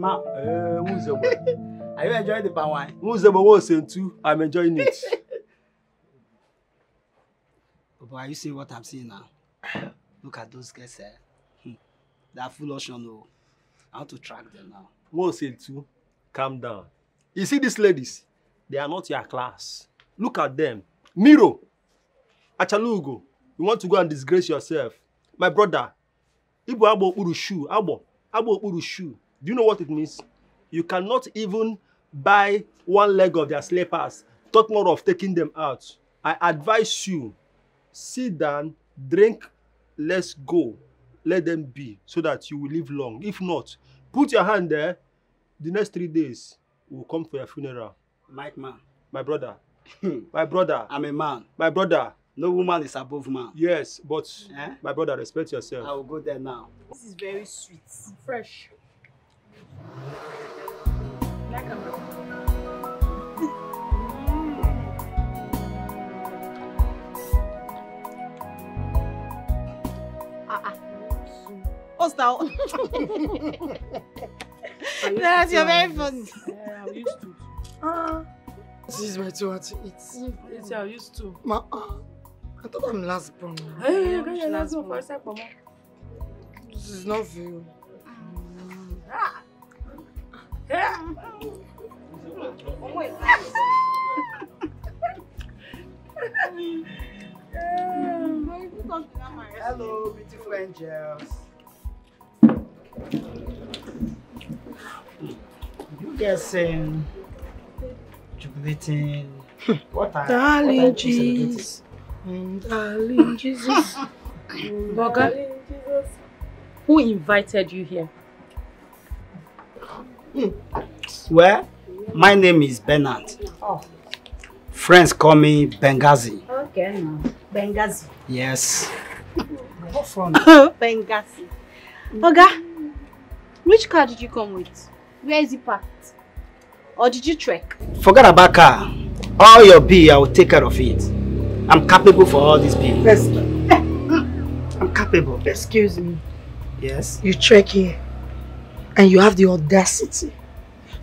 Ma, are you enjoying the bawai? Uzebo was in two. I'm enjoying it. But you see what I'm seeing now? Look at those guys there. They are foolish, you know. I want to track them now. Was in two. Calm down. You see these ladies? They are not your class. Look at them. Miro, Achalugo, you want to go and disgrace yourself. My brother, Ibu Abo Urushu, Abo Urushu. Do you know what it means? You cannot even buy one leg of their slippers, talk more of taking them out. I advise you, sit down, drink, let's go. Let them be, so that you will live long. If not, put your hand there. The next 3 days, we'll come for your funeral. Mike, man. My brother. My brother. I'm a man. My brother. No woman is above man. Yes, but eh? My brother, respect yourself. I will go there now. This is very sweet. Fresh. Like a rock. Hostile. That's you're very funny. Yeah, I'm used to it. This is what you want to eat. It's I'm used to. Ma, I thought I'm last born. Hey, you got your last born for a second, Mama. This is not for you. Hello, beautiful angels. You guys jubilating. What are darling Jesus, darling Jesus. Boga, who invited you here? Well, my name is Bernard. Oh. Friends call me Benghazi. Okay, now. Benghazi. Yes. What from? Benghazi. Boga. Which car did you come with? Where is it parked? Or did you trek? Forget about car. All your bill, I will take care of it. I'm capable for all these bills. Yes, I'm capable. Excuse me. Yes? You trek here and you have the audacity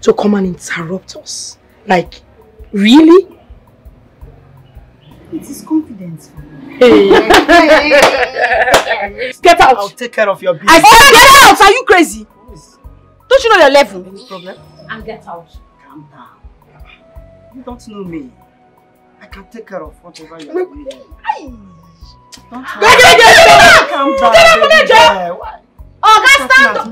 to come and interrupt us. Like, really? It is confidence for me. Get out! I'll take care of your bill. I said get out! Are you crazy? Don't you know your level? Any problem? And get out. Calm down. You don't know me. I can take care of whatever you are doing. Don't calm down. Why? Oh, guys, stand up.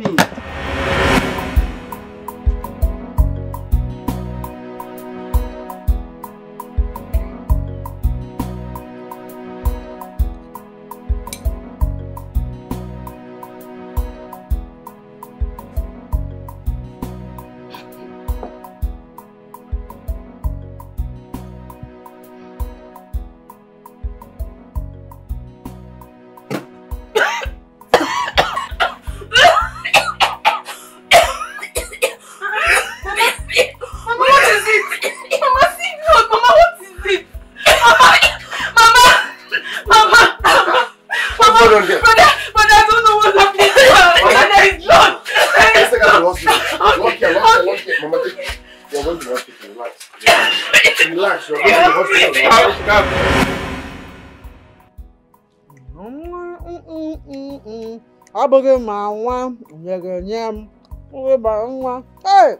Hey,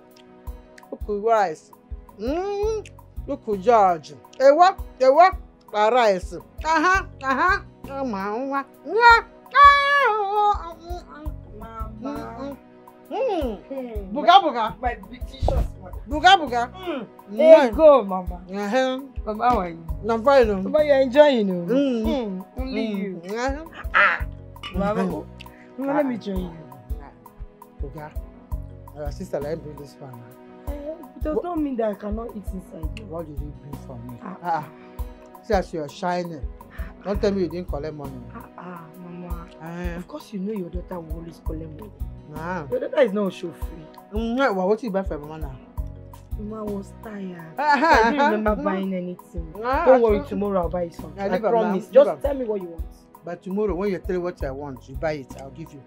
look who rice. Look who George. What? Rice. Mama. Buga buga. My delicious one. Buga buga. There you go, Mama. Mama, how are you? I'm fine. But you're enjoying it. Only you. Mama, let me join you. Buga. Your sister, let me bring this one. It does not mean that I cannot eat inside. What did you bring for me? See, as you're shining. Don't tell me you didn't collect money. Mama. Of course, you know your daughter will always collect money. Your daughter is not show free. Well, what did you buy for Mama now? Mama was tired. I don't remember buying anything. Don't worry, tomorrow I'll buy something. I promise. Just tell me what you want. But tomorrow, when you tell me what I want, you buy it. I'll give you.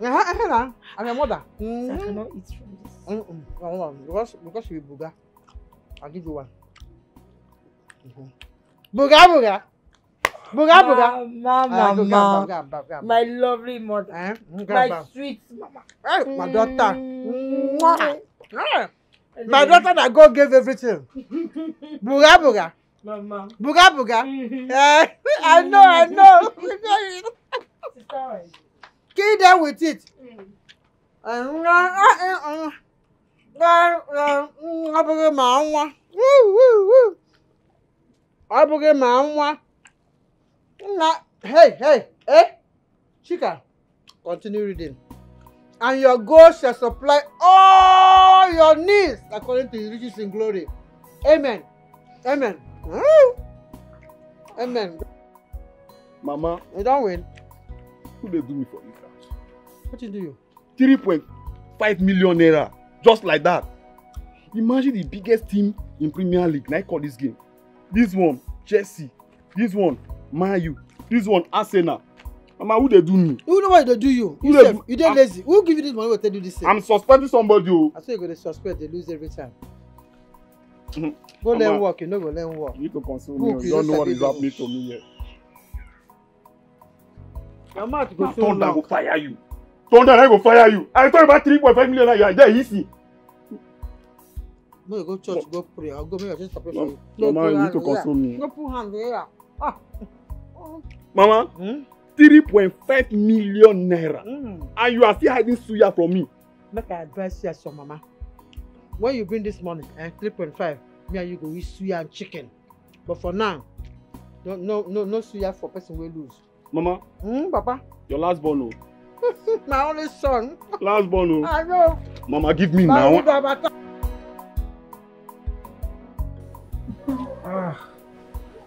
And your mother. So I cannot eat from this. Because you be booger. I'll give you one. Booger. Booga, mama, my lovely mother, my sweet mama, my daughter, my daughter that God gave everything. Booga, booga, mama, booga, booga. I know. Kill them with it. I Hey, Chika, continue reading. And your God shall supply all your needs according to his riches in glory. Amen. Amen. Mama, you don't win. Who they do me for Israel? What you do? 3.5 million naira, just like that. Imagine the biggest team in Premier League. Now I call this game. This one, Chelsea. This one. Mayu, this one, Arsenal. Mama, who they do me? Who know why they do you? You they're lazy. Who give you this money? Will tell you this thing? I'm suspending somebody. I say you go to suspend, they lose every time. Go let them work. You know, go let them work. You need to console me. You don't know what is happening to me yet. I'm out to go so long. Thunder will fire you. I talk about 3.5 million. You are there easy. No, you go to church. Go pray. I'll go make a change for you. Mama, you need to console me. Go put hand there. Mama, 3.5 million naira, and you are still hiding suya from me. Make I advise you, so Mama. When you bring this money and 3.5, me and you go eat suya and chicken. But for now, no suya for person will lose. Mama, Papa, your last born. My only son. Last born. I know. Mama, give me now.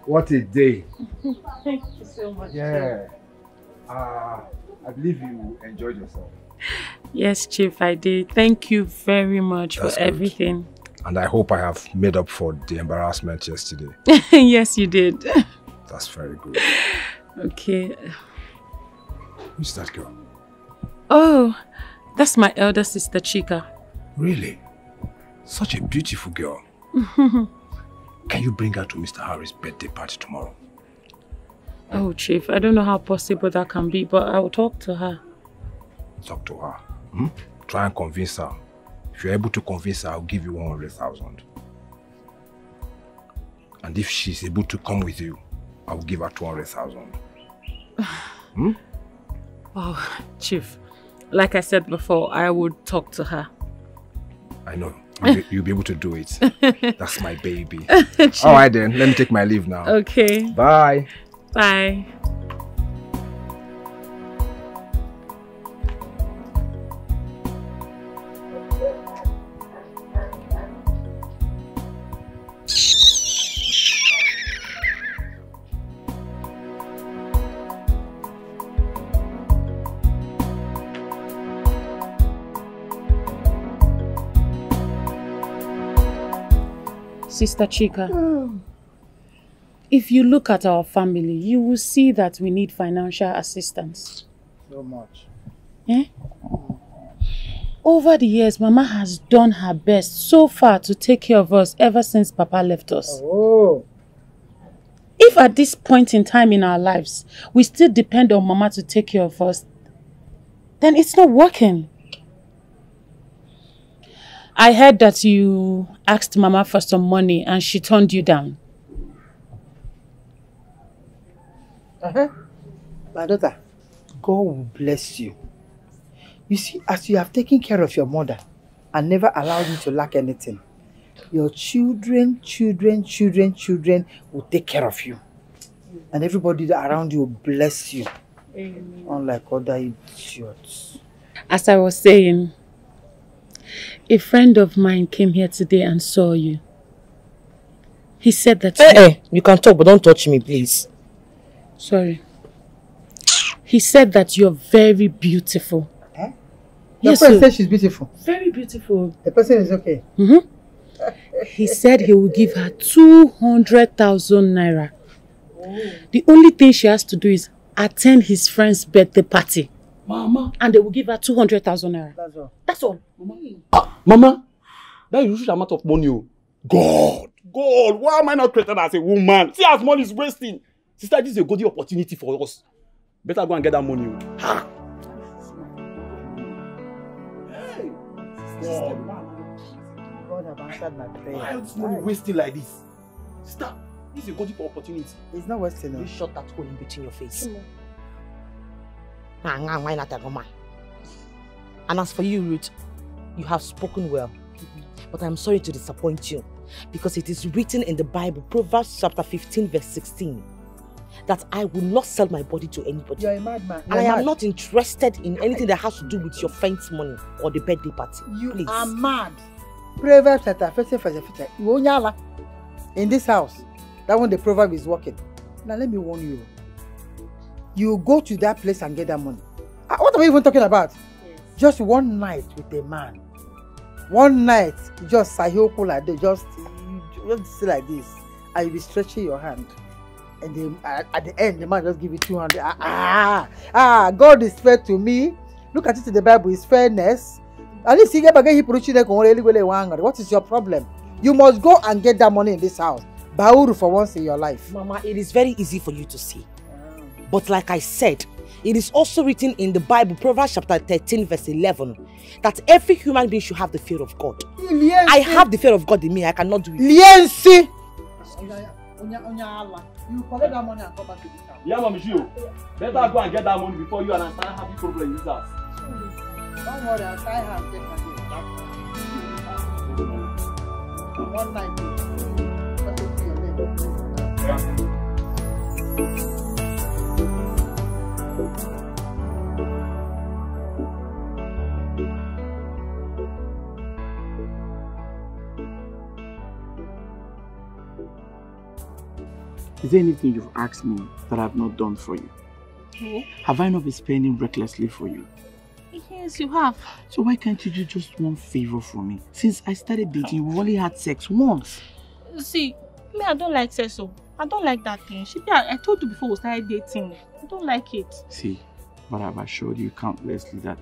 What a day. Thank you so much. Yeah. I believe you enjoyed yourself. Yes, Chief, I did. Thank you very much for everything. And I hope I have made up for the embarrassment yesterday. Yes, you did. That's very good. Okay. Who's that girl? Oh, that's my elder sister, Chika. Really? Such a beautiful girl. Can you bring her to Mr. Harris' birthday party tomorrow? Oh, Chief, I don't know how possible that can be, but I will talk to her. Talk to her? Try and convince her. If you're able to convince her, I'll give you 100,000. And if she's able to come with you, I'll give her 200,000. Oh, Chief, like I said before, I would talk to her. I know. You'll be able to do it. That's my baby. All right then, let me take my leave now. Okay. Bye. Bye. Sister Chika, if you look at our family, you will see that we need financial assistance. So much. Over the years, Mama has done her best so far to take care of us ever since Papa left us. If at this point in time in our lives, we still depend on Mama to take care of us, then it's not working. I heard that you asked Mama for some money and she turned you down. My daughter, God will bless you. You see, as you have taken care of your mother and never allowed me to lack anything, your children will take care of you. And everybody around you will bless you. Amen. Unlike other idiots. As I was saying, a friend of mine came here today and saw you. He said that... you can talk, but don't touch me, please. Sorry. He said that you're very beautiful. Huh? Yes, the person said she's beautiful. Very beautiful. The person is okay. He said he will give her 200,000 naira. The only thing she has to do is attend his friend's birthday party. Mama. And they will give her 200,000 naira. That's all. That's all. Mama. Ah, Mama, that is a huge amount of money. God, why am I not created as a woman? See, as money is wasting. Sister, this is a good opportunity for us. Better go and get that money. Ha! Hey! God. God have answered my prayer. Why is money wasting like this? Sister, this is a good opportunity. It's not wasting. You shot that hole in between your face. And as for you, Ruth, you have spoken well. But I'm sorry to disappoint you, because it is written in the Bible, Proverbs chapter 15, verse 16, that I will not sell my body to anybody. You're a madman. And I am not interested in anything that has to do with your friend's money or the birthday party. You are mad. Proverbs chapter 15, verse 16. In this house, that one the proverb is working. Now let me warn you. You go to that place and get that money. What am I even talking about? Yes. Just one night with a man. One night, just Sahioku like this, just sit like this. And you'll be stretching your hand. And then, at the end, the man just give you 200. God is fair to me. Look at it in the Bible, it's fairness. At least he what is your problem? You must go and get that money in this house. Bauru for once in your life. Mama, it is very easy for you to see. But like I said, it is also written in the Bible, Proverbs chapter 13, verse 11, that every human being should have the fear of God. Liensi. I have the fear of God in me. I cannot do it. Liensi. You collect that money and come back to this house. Yeah, Mami Gio. Better go and get that money before you and Asai have the problem in this house. Don't worry, Asai has the money. One night. That's your name. Is there anything you've asked me that I've not done for you? No. Have I not been spending recklessly for you? Yes, you have. So why can't you do just one favor for me? Since I started dating, we've only had sex once. See, me, I don't like sex, so I don't like that thing. I told you before we started dating. I don't like it. See, but I've assured you countlessly that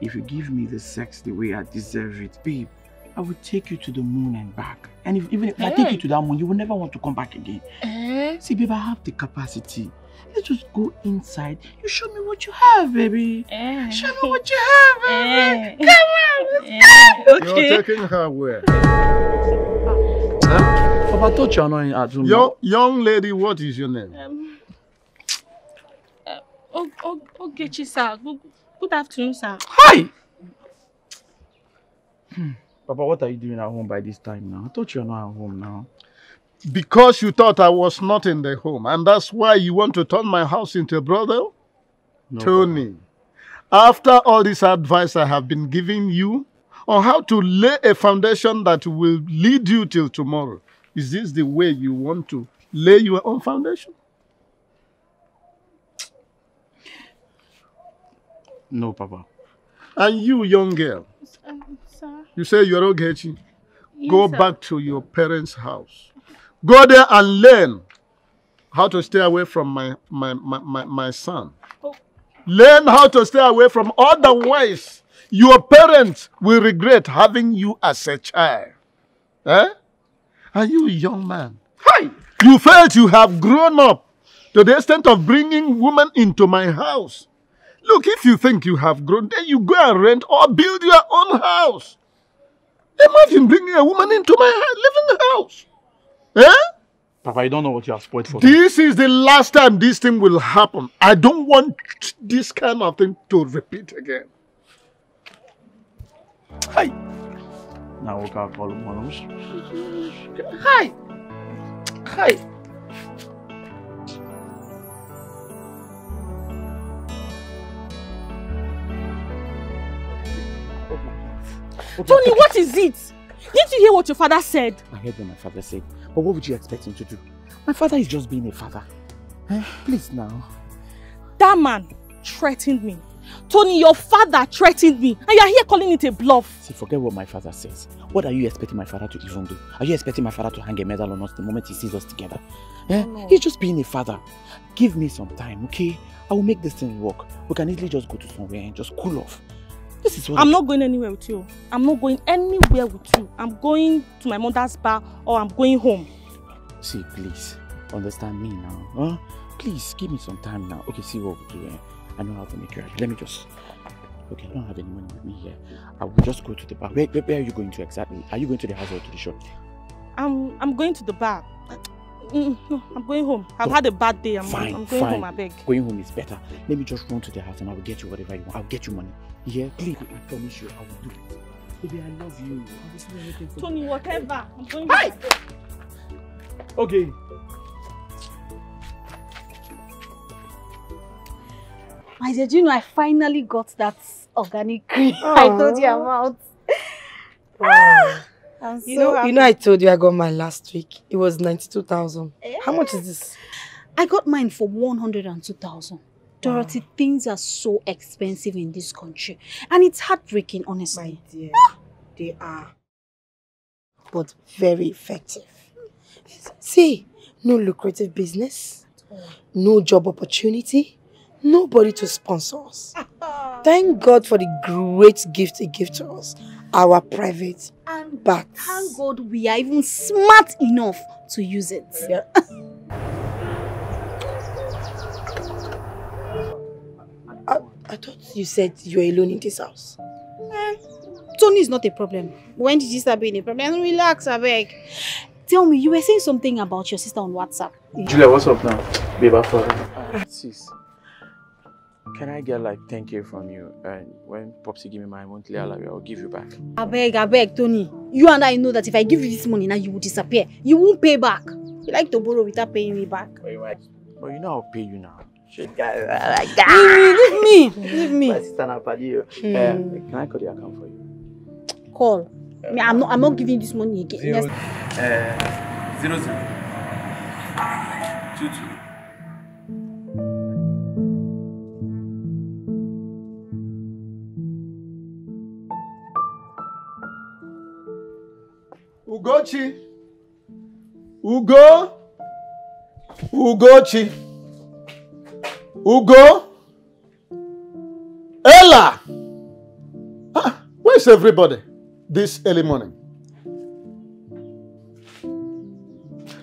if you give me the sex the way I deserve it, babe, I will take you to the moon and back. And if, even if I take you to that moon, you will never want to come back again. See, babe, I have the capacity. Let's just go inside. You show me what you have, baby. Show me what you have, baby. Come on, let's go. Okay. You're taking her where? Papa, thought you are not at home. Young lady, what is your name? Ogechi, sir. Good afternoon, sir. Hi! Papa, what are you doing at home by this time now? I thought you were not at home now. Because you thought I was not in the home, and that's why you want to turn my house into a brothel? No, Tony, Papa. After all this advice I have been giving you on how to lay a foundation that will lead you till tomorrow, is this the way you want to lay your own foundation? No, Papa. And you, young girl, you say you're Ogechi. Yes, go back to your parents' house. Go there and learn how to stay away from my son. Oh. Learn how to stay away from otherwise. Your parents will regret having you as a child. Eh? And you, young man, hi. You felt you have grown up to the extent of bringing women into my house. Look, if you think you have grown, then you go and rent or build your own house. Imagine bringing a woman into my living house. Eh? Papa, I don't know what you have spoiled for. This is the last time this thing will happen. I don't want this kind of thing to repeat again. Hi. Now we can call Monos. Hi. Hi. Tony, what is it? Didn't you hear what your father said? I heard what my father said. But what would you expect him to do? My father is just being a father. Please now. That man threatened me Tony, your father threatened me and you are here calling it a bluff. See, forget what my father says. What are you expecting my father to even do? Are you expecting my father to hang a medal on us the moment he sees us together? Eh? No. He's just being a father. Give me some time, okay? I will make this thing work. We can easily just go to somewhere and just cool off. This is what I'm not going anywhere with you. I'm not going anywhere with you. I'm going to my mother's bar or I'm going home. See, please, understand me now. Huh? Please, give me some time now. Okay, see what we do. I know how to make you happy. Let me just... Okay, I don't have any money with me here. I will just go to the bar. Where are you going to exactly? Are you going to the house or to the shop? I'm going to the bar. No, I'm going home. I've had a bad day. I'm going home, I beg. Going home is better. Let me just run to the house and I will get you whatever you want. I'll get you money. Yeah, please, I promise you, I will do it. Baby, I love you. Tony, whatever. I'm going home. Okay. My dear, do you know I finally got that organic cream I told you about? Wow. I'm so happy. You know I told you I got mine last week. It was 92,000. Yeah. How much is this? I got mine for 102,000. Dorothy, things are so expensive in this country. And it's heartbreaking, honestly. My dear, they are. But very effective. See, no lucrative business. No job opportunity. Nobody to sponsor us. Thank God for the great gift He gave to us, our private back. Thank God we are even smart enough to use it. Yeah. I thought you said you were alone in this house. Tony is not a problem. When did you start being a problem? Relax, I beg. Tell me, you were saying something about your sister on WhatsApp. Julia, what's up now? Babe, I'm sorry. Sis. Can I get like 10K from you? And when Popsy give me my monthly allowance, I'll give you back. I beg, Tony. You and I know that if I give you this money now, you will disappear. You won't pay back. You like to borrow without paying me back. But you know I'll pay you now. Leave me. My sister, I'll pay you. Can I call the account for you? Call. I'm not giving you this money again. 0022. Ugochi, Ugochi, Ugo, Ella. Ah, where's everybody this early morning?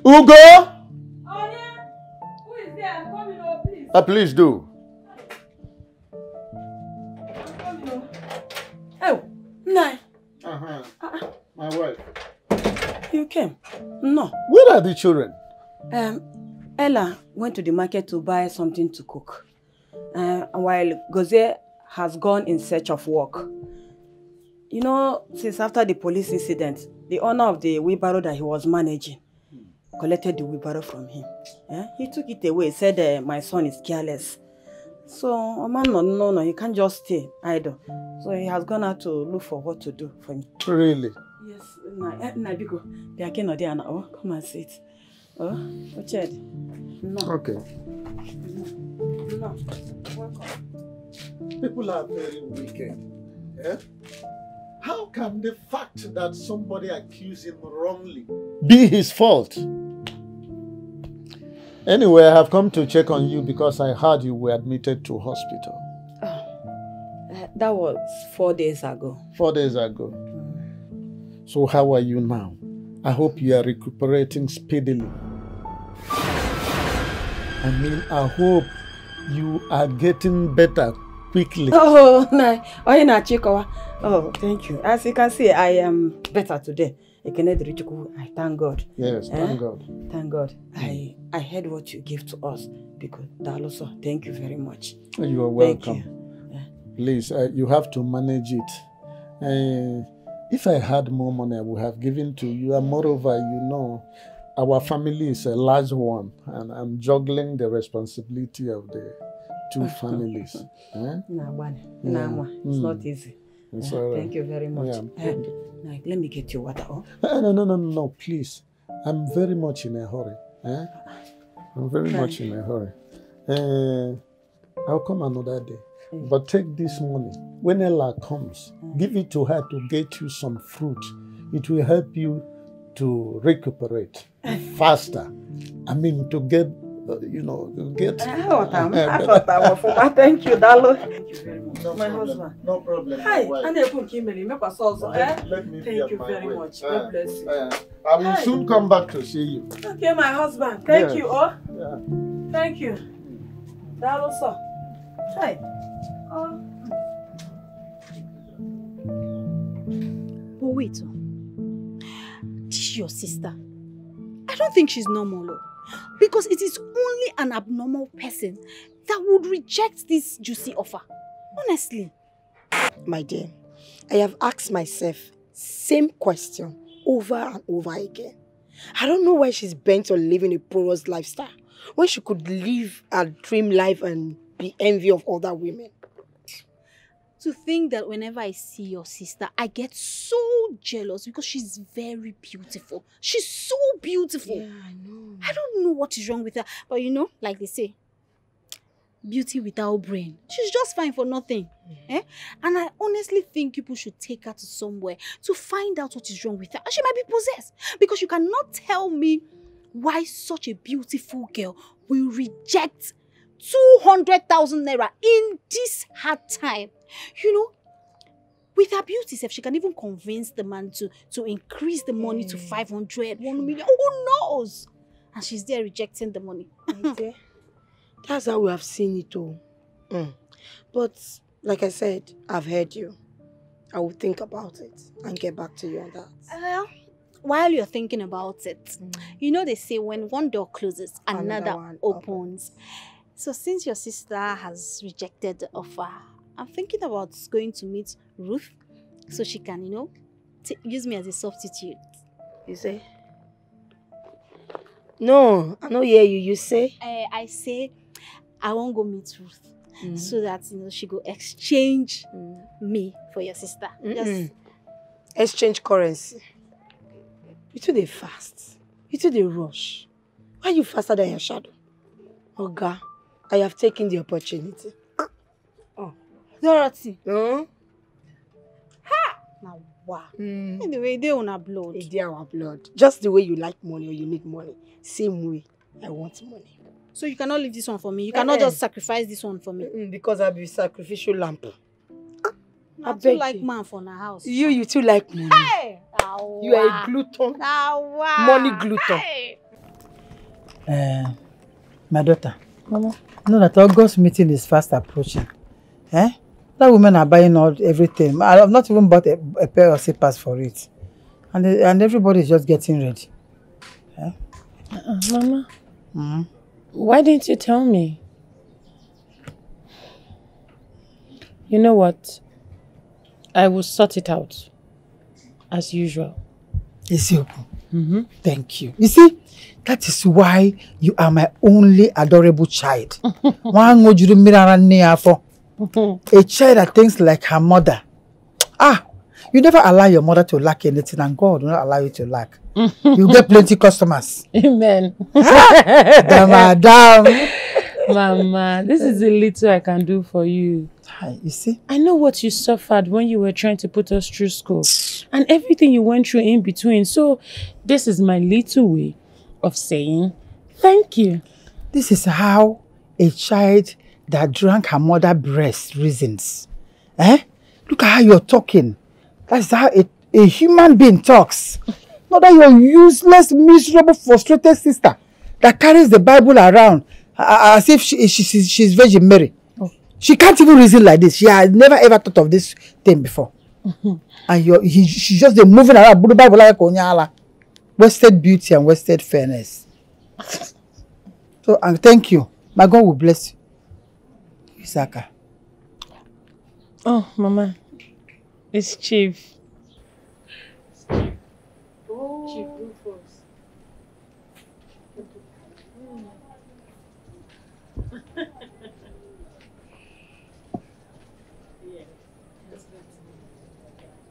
Ugo. Oh yeah, who is there? I'm coming over, please. Please do. I'm coming over. Oh, no. My wife. You came? No. Where are the children? Ella went to the market to buy something to cook. While Gozie has gone in search of work. You know, since after the police incident, the owner of the wheelbarrow that he was managing collected the wheelbarrow from him. He took it away, said, my son is careless. So, no, he can't just stay idle. So he has gone out to look for what to do for him. Really? Yes, Nabiko. Oh, come and sit. Oh, Ochad. No. Okay. No. Welcome. People are very wicked. Yeah? How can the fact that somebody accused him wrongly be his fault? Anyway, I have come to check on you because I heard you were admitted to hospital. That was 4 days ago. 4 days ago. So how are you now? I hope you are recuperating speedily. I mean, I hope you are getting better quickly. Oh, thank you. As you can see, I am better today. I thank God. Yes, thank God. Thank God. I heard what you gave to us because Daloso, thank you very much. You are welcome. You. Please, you have to manage it. If I had more money, I would have given to you. And moreover, you know, our family is a large one. And I'm juggling the responsibility of the two families. It's not easy. Thank you very much. Yeah. Let me get you water. Oh? No, please. I'm very much in a hurry. I'm very much in a hurry. I'll come another day. But take this money. When Ella comes, give it to her to get you some fruit. It will help you to recuperate faster. I mean, to get, you know, to get... Thank you, Dalo. Thank you very much. My husband. No problem. Hi, thank you very much. God bless you. I will soon come back to see you. Okay, my husband. Thank you all. Yeah. Thank you. Dalo, sir. Hi. Oh. But wait. Teach your sister. I don't think she's normal. Because it is only an abnormal person that would reject this juicy offer. Honestly. My dear, I have asked myself same question over and over again. I don't know why she's bent on living a porous lifestyle when she could live a dream life and be envy of other women. To think that whenever I see your sister, I get so jealous because she's very beautiful. She's so beautiful. Yeah, I know. I don't know what is wrong with her. But you know, like they say, beauty without brain. She's just fine for nothing. Yeah. Eh? And I honestly think people should take her to somewhere to find out what is wrong with her. And she might be possessed. Because you cannot tell me why such a beautiful girl will reject 200,000 naira in this hard time. You know, with her beauty, if she can even convince the man to increase the money to 500, 1 million, who knows? And she's there rejecting the money. Okay. That's how we have seen it all. But like I said, I've heard you. I will think about it and get back to you on that. Well, while you're thinking about it, you know they say when one door closes, another opens. So since your sister has rejected the offer, I'm thinking about going to meet Ruth so she can, you know, use me as a substitute. You say? No, I don't hear you. You say? I say, I won't go meet Ruth so that, you know, she go exchange me for your sister. Yes. Exchange currency. You two dey fast. You two dey rush. Why are you faster than your shadow? Oga, I have taken the opportunity. Dorothy. Ha! Now, wow. Anyway, they own our blood. They are our blood. Just the way you like money or you need money. Same way, I want money. So you cannot leave this one for me? You cannot just sacrifice this one for me? Because I'll be sacrificial lamp. I too like man for my house. You too like money. Hey! Oh, you are a glutton. Oh, wow. Money glutton. Hey. My daughter. Mama. You know that August meeting is fast approaching. Eh? That women are buying all everything. I have not even bought a pair of slippers for it. And everybody is just getting ready. Eh? Mama, why didn't you tell me? You know what? I will sort it out. As usual. Thank you. You see, that is why you are my only adorable child. A child that thinks like her mother. Ah, you never allow your mother to lack anything, and God will not allow you to lack. You get plenty customers. Amen. Madam. Mama, this is the little I can do for you. You see? I know what you suffered when you were trying to put us through school and everything you went through in between. So, this is my little way of saying thank you. This is how a child that drank her mother's breast reasons. Eh? Look at how you're talking. That's how a human being talks. Not that your useless, miserable, frustrated sister that carries the Bible around as if she's Virgin Mary. She can't even reason like this. She has never ever thought of this thing before. And she's just moving around. Wasted beauty and wasted fairness. So, and thank you. My God will bless you. Isaka. Oh, Mama. It's Chief. Oh. Chief Rufus.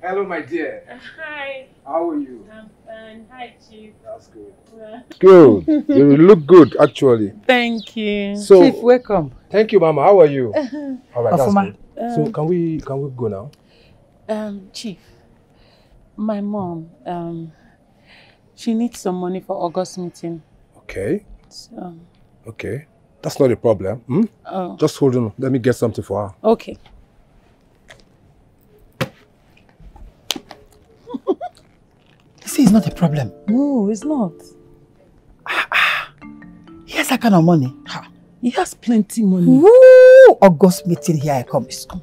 Hello, my dear. Hi. How are you? I'm fine. And hi, Chief. That's good. Yeah. Good. You look good, actually. Thank you. So, Chief, welcome. Thank you, Mama. How are you? All right, that's good. So, can we go now? Chief, my mom, she needs some money for August meeting. Okay. So. Okay. That's not a problem. Hmm? Oh. Just hold on. Let me get something for her. Okay. See, it's not a problem. No, it's not. He has that kind of money. Ha. He has plenty of money. Woo! August meeting, here I come. It's come.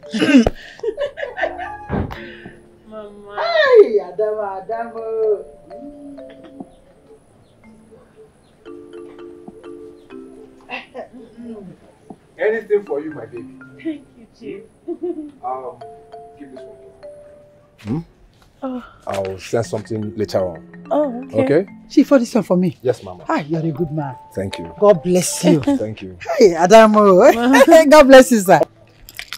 Mama. Hey, Adamo, Adamo. Anything for you, my baby. Thank you, Chief. Give this one. Hmm? Oh. I'll send something later on. Oh, okay. Okay? Chief, for this one for me. Yes, Mama. Ah, you're a good man. Thank you. God bless you. Thank you. Hey, Adamo. God bless you, sir.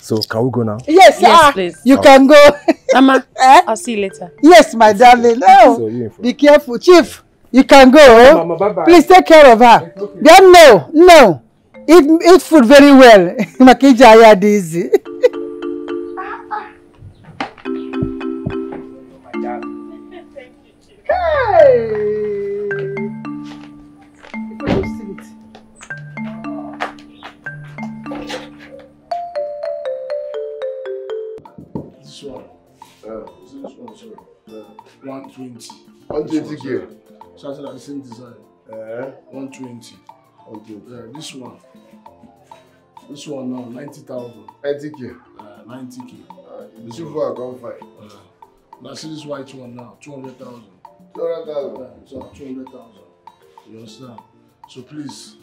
So, can we go now? Yes, yes, please. You can go. Mama, I'll see you later. Yes, my darling. No. So you be careful. Chief, you can go. Hey, Mama, bye -bye. Please take care of her. Okay. Then no, no. Eat food very well. Makija Yadizi. This one. Is it this one? Sorry. 120. 120 gear. Started at the same design. 120. Okay. This one. This one now, 90,000. 90k? 90k. This one I can't find. Now see this white one now, 200,000. 200,000? So 200,000. You understand? So please,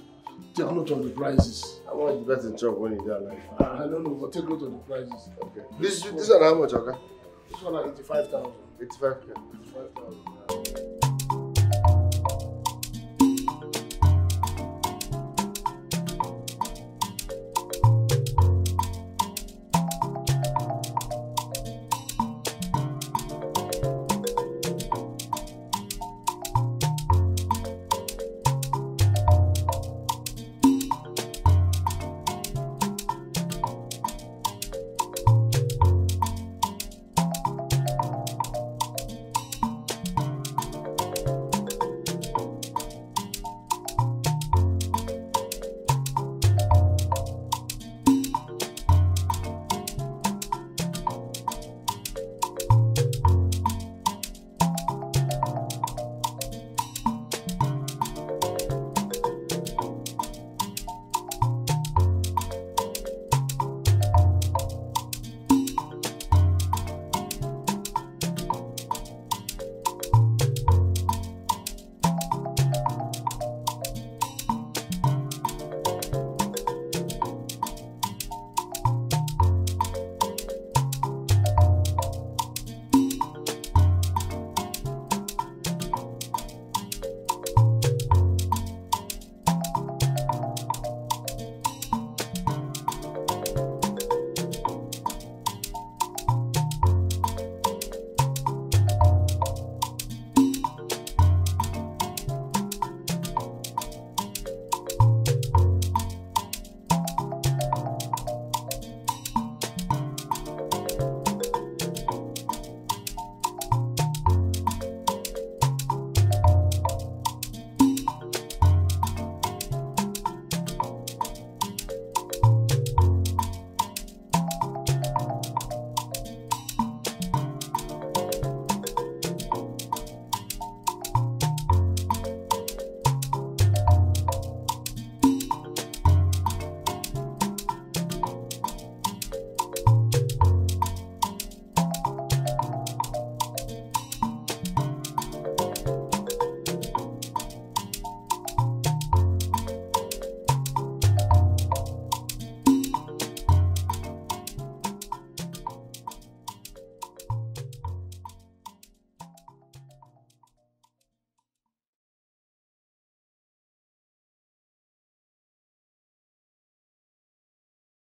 take note of the prices. How much better in chop when you die like I don't know, but take note of the prices. Okay. This one, how much, okay? This one at 85,000. 85k? 85,000.